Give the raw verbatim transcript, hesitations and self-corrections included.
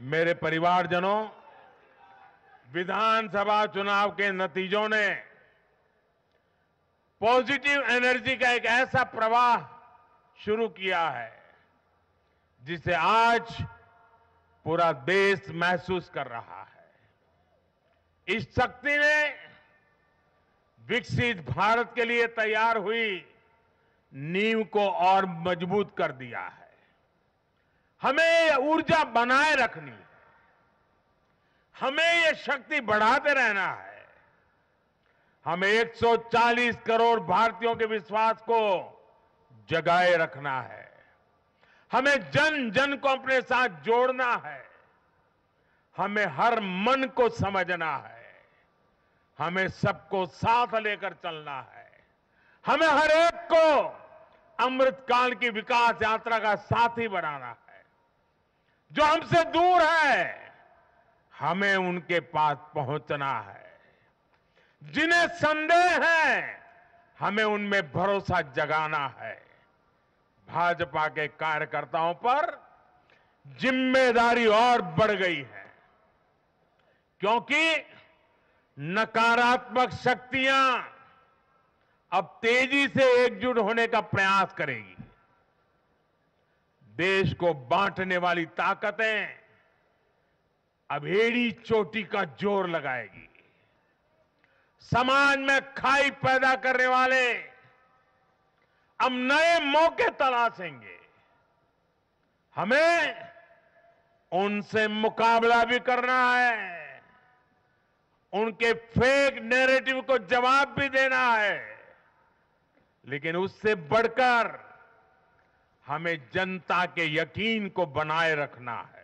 मेरे परिवारजनों, विधानसभा चुनाव के नतीजों ने पॉजिटिव एनर्जी का एक ऐसा प्रवाह शुरू किया है जिसे आज पूरा देश महसूस कर रहा है। इस शक्ति ने विकसित भारत के लिए तैयार हुई नींव को और मजबूत कर दिया है। हमें ये ऊर्जा बनाए रखनी है, हमें ये शक्ति बढ़ाते रहना है। हम एक सौ चालीस करोड़ भारतीयों के विश्वास को जगाए रखना है। हमें जन जन को अपने साथ जोड़ना है। हमें हर मन को समझना है। हमें सबको साथ लेकर चलना है। हमें हर एक को अमृतकाल की विकास यात्रा का साथी बनाना है। जो हमसे दूर है, हमें उनके पास पहुंचना है। जिन्हें संदेह है, हमें उनमें भरोसा जगाना है। भाजपा के कार्यकर्ताओं पर जिम्मेदारी और बढ़ गई है, क्योंकि नकारात्मक शक्तियां अब तेजी से एकजुट होने का प्रयास करेगी। देश को बांटने वाली ताकतें अब एड़ी चोटी का जोर लगाएगी। समाज में खाई पैदा करने वाले अब नए मौके तलाशेंगे। हमें उनसे मुकाबला भी करना है, उनके फेक नैरेटिव को जवाब भी देना है, लेकिन उससे बढ़कर हमें जनता के यकीन को बनाए रखना है।